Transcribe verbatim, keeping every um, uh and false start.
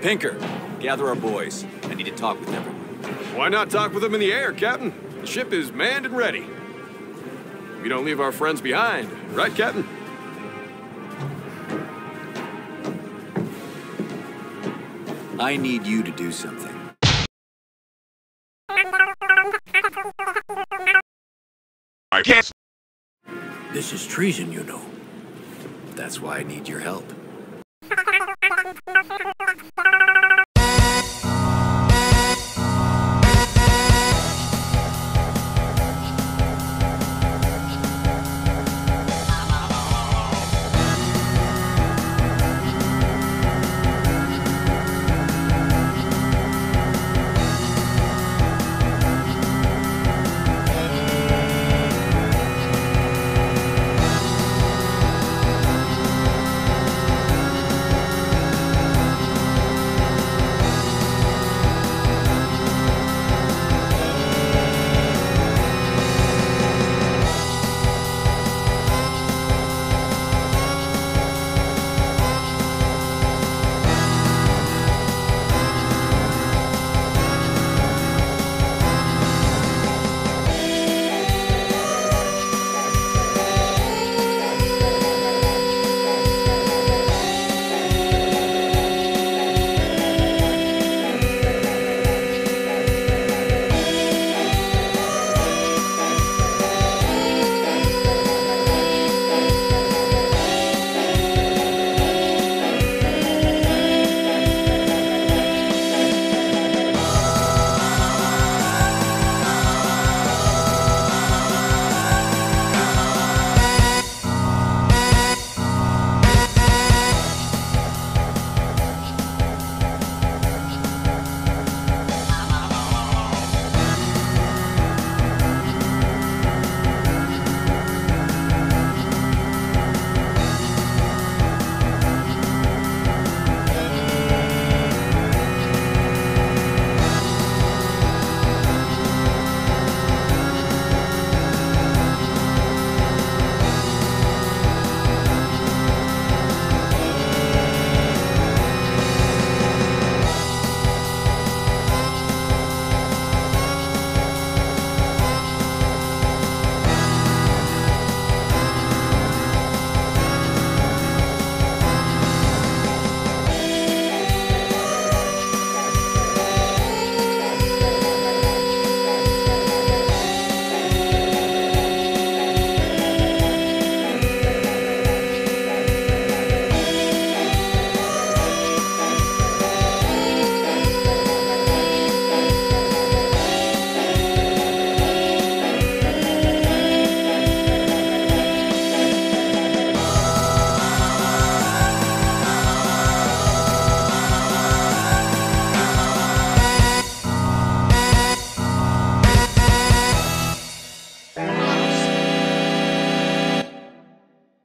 Pinker, gather our boys. I need to talk with everyone. Why not talk with them in the air, Captain? The ship is manned and ready. We don't leave our friends behind, right, Captain? I need you to do something. I guess. This is treason, you know. That's why I need your help.